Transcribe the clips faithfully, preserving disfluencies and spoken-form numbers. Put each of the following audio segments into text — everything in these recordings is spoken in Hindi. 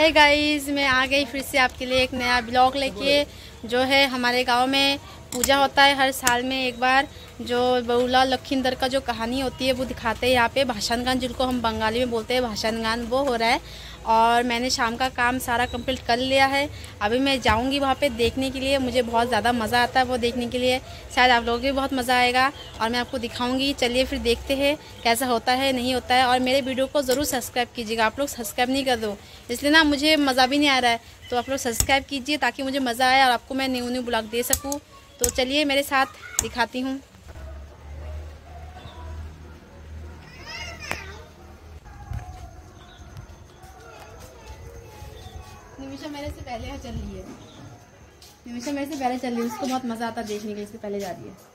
हे गाइस, मैं आ गई फिर से आपके लिए एक नया ब्लॉग लेके। जो है हमारे गांव में पूजा होता है हर साल में एक बार, जो बौला लखिंदर का जो कहानी होती है वो दिखाते हैं यहाँ पे। भाषण गान, जिनको हम बंगाली में बोलते हैं भाषण गान, वो हो रहा है। और मैंने शाम का काम सारा कंप्लीट कर लिया है। अभी मैं जाऊंगी वहाँ पे देखने के लिए। मुझे बहुत ज़्यादा मज़ा आता है वो देखने के लिए, शायद आप लोगों को भी बहुत मज़ा आएगा और मैं आपको दिखाऊंगी। चलिए फिर देखते हैं कैसा होता है, नहीं होता है। और मेरे वीडियो को ज़रूर सब्सक्राइब कीजिएगा। आप लोग सब्सक्राइब नहीं कर दो, इसलिए ना मुझे मज़ा भी नहीं आ रहा है। तो आप लोग सब्सक्राइब कीजिए ताकि मुझे मज़ा आए और आपको मैं न्यू न्यू ब्लॉग दे सकूँ। तो चलिए मेरे साथ दिखाती हूँ। निमिषा मेरे से पहले चल रही है निमिषा मेरे से पहले चल रही है उसको बहुत मज़ा आता देखने के, इससे पहले जा रही है।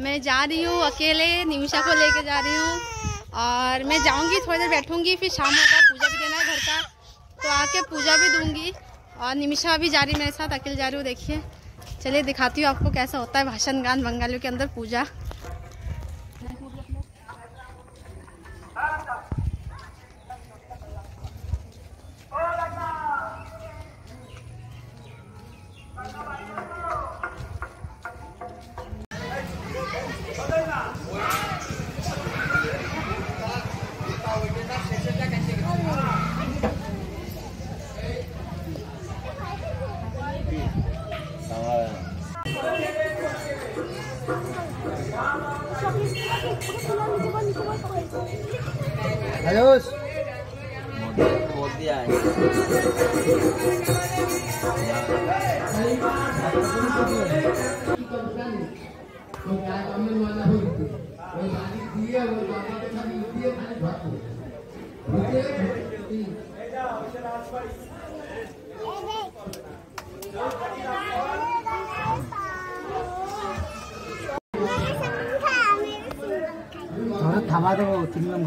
मैं जा रही हूँ अकेले, निमिषा को लेके जा रही हूँ। और मैं जाऊँगी, थोड़ी देर बैठूँगी, फिर शाम होगा, पूजा भी देना है घर का, तो आके पूजा भी दूँगी। और निमिषा भी जा रही मेरे साथ, अकेले जा रही हूँ। देखिए, चलिए दिखाती हूँ आपको कैसा होता है भाषण गान बंगालियों के अंदर पूजा। थामा तो त्रिमंग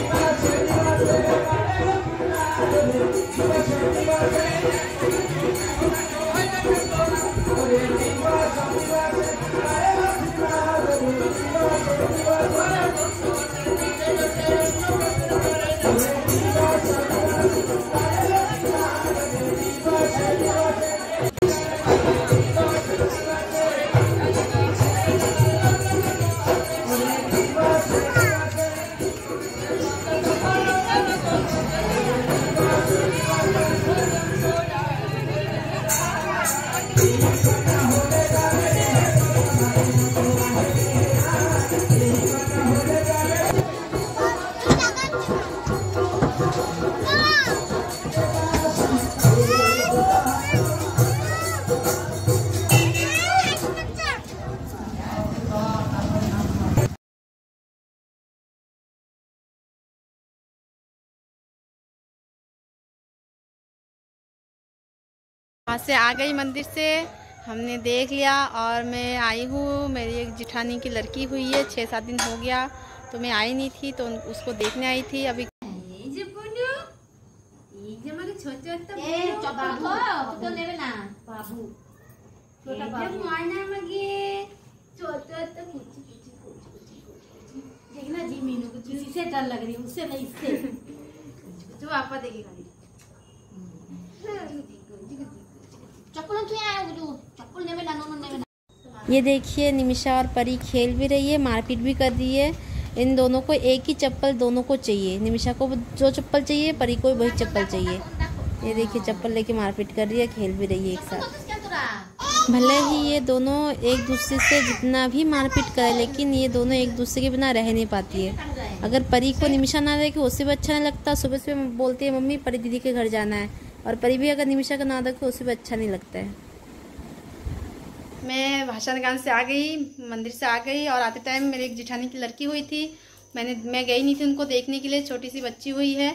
वहाँ से आ गई मंदिर से, हमने देख लिया। और मैं आई हूँ, मेरी एक जिठानी की लड़की हुई है, छः सात दिन हो गया तो मैं आई नहीं थी, तो उसको देखने आई थी। अभी छोटे छोटा बाबू मारना मगे छोटा तो कुछ कुछ कुछ कुछ देखना जी। मीनू को किसी से डर लग रही है, उससे नहीं, इससे जो आपा देखेगा चप्पल तो आया जो चप्पल ने में नानो ने में। ये देखिए निमिषा और परी खेल भी रही है, मारपीट भी कर रही है। इन दोनों को एक ही चप्पल दोनों को चाहिए, निमिषा को जो चप्पल चाहिए, परी को वही चप्पल चाहिए। ये देखिए चप्पल लेके मारपीट कर रही है, खेल भी रही है एक साथ। भले ही ये दोनों एक दूसरे से जितना भी मारपीट करे, लेकिन ये दोनों एक दूसरे के बिना रह नहीं पाती है। अगर परी को निमिषा ना देखे उसे भी अच्छा नहीं लगता। सुबह सुबह बोलती है मम्मी परी दीदी के घर जाना है, और परी भी अगर निमिषा को ना देखे उसे भी अच्छा नहीं लगता है। मैं भाषण से आ गई, मंदिर से आ गई, और आते टाइम मेरे एक जिठानी की लड़की हुई थी। मैंने मैं गई नहीं थी उनको देखने के लिए, छोटी सी बच्ची हुई है,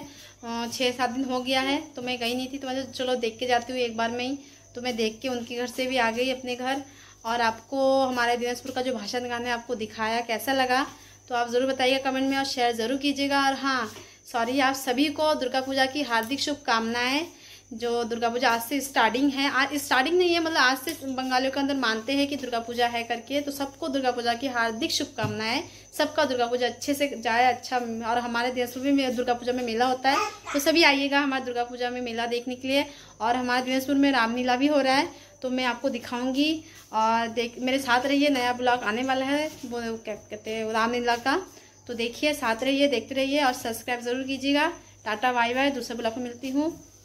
छः सात दिन हो गया है, तो मैं गई नहीं थी। तो मैं चलो देख के जाती हूँ एक बार में ही, तो मैं देख के उनके घर से भी आ गई अपने घर। और आपको हमारे दिनेशपुर का जो भाषण गान है आपको दिखाया, कैसा लगा तो आप ज़रूर बताइएगा कमेंट में, और शेयर ज़रूर कीजिएगा। और हाँ सॉरी, आप सभी को दुर्गा पूजा की हार्दिक शुभकामनाएँ। जो दुर्गा पूजा आज से स्टार्टिंग है, आज स्टार्टिंग नहीं है, मतलब आज से बंगालियों के अंदर मानते हैं कि दुर्गा पूजा है करके। तो सबको दुर्गा पूजा की हार्दिक शुभकामनाएं, सबका दुर्गा पूजा अच्छे से जाए, अच्छा। और हमारे दिनेशपुर में दुर्गा पूजा में मेला होता है, तो सभी आइएगा हमारे दुर्गा पूजा में मेला देखने के लिए। और हमारे दिनेशपुर में रामलीला भी हो रहा है, तो मैं आपको दिखाऊंगी, और देख मेरे साथ रहिए। नया ब्लॉग आने वाला है वो क्या कहते हैं रामलीला का, तो देखिए, साथ रहिए, देखते रहिए, और सब्सक्राइब ज़रूर कीजिएगा। टाटा बाय बाय, दूसरे ब्लॉग में मिलती हूँ।